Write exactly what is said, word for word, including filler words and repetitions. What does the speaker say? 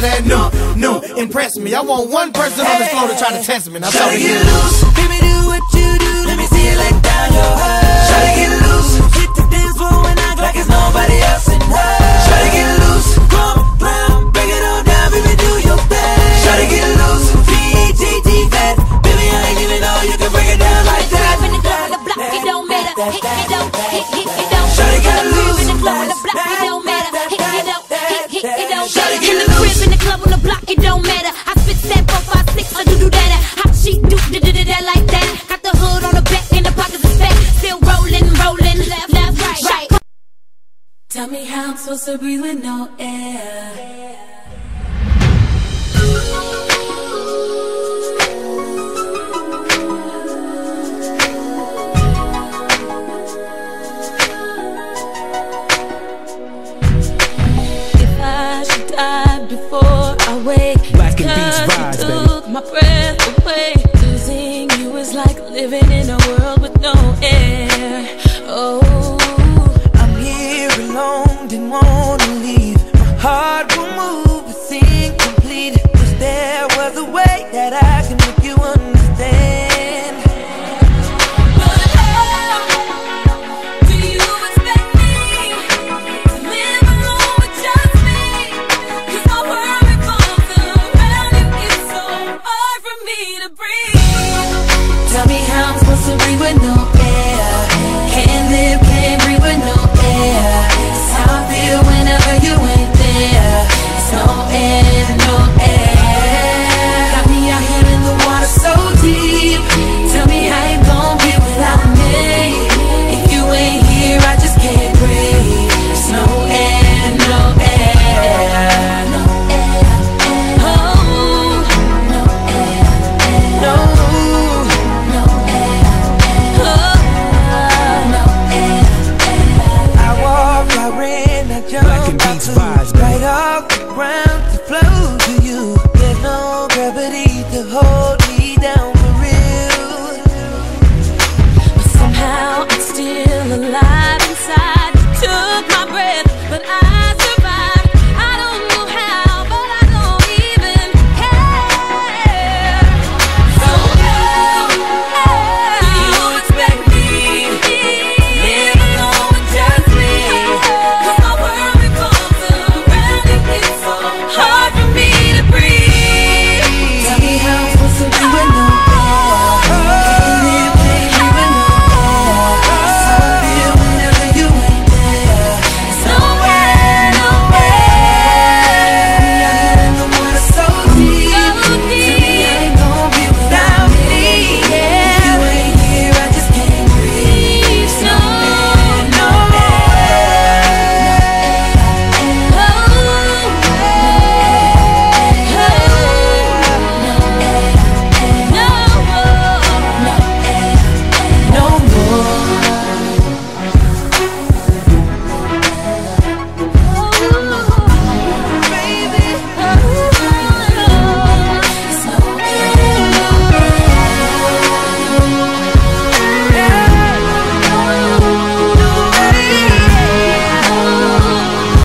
That new, new, impress me. I want one person on the floor to try to test me. Now try to get loose, baby, do what you do. Let me see you let down your heart. Try to get loose, hit the dance floor and act like it's nobody else in her. Try to get loose, come round, break it all down, baby, do your best. Try to get loose, B A T T fat, baby, I ain't even know you can break it down like that. In the club, the block, it don't matter. Hit, it don't, hit, hit, it don't. Try to get loose, in the club, the block, it don't matter. Hit, it don't, hit, hit, it don't. Try to get loose. Club on the block, it don't matter. I spit that four, five, six, I do do that. How she do da da da like that. Got the hood on the back and the pockets is fat. Still rolling, rolling, left, left, right, right. Tell me how I'm supposed to breathe with no air. My breath away, losing you is like living in a world.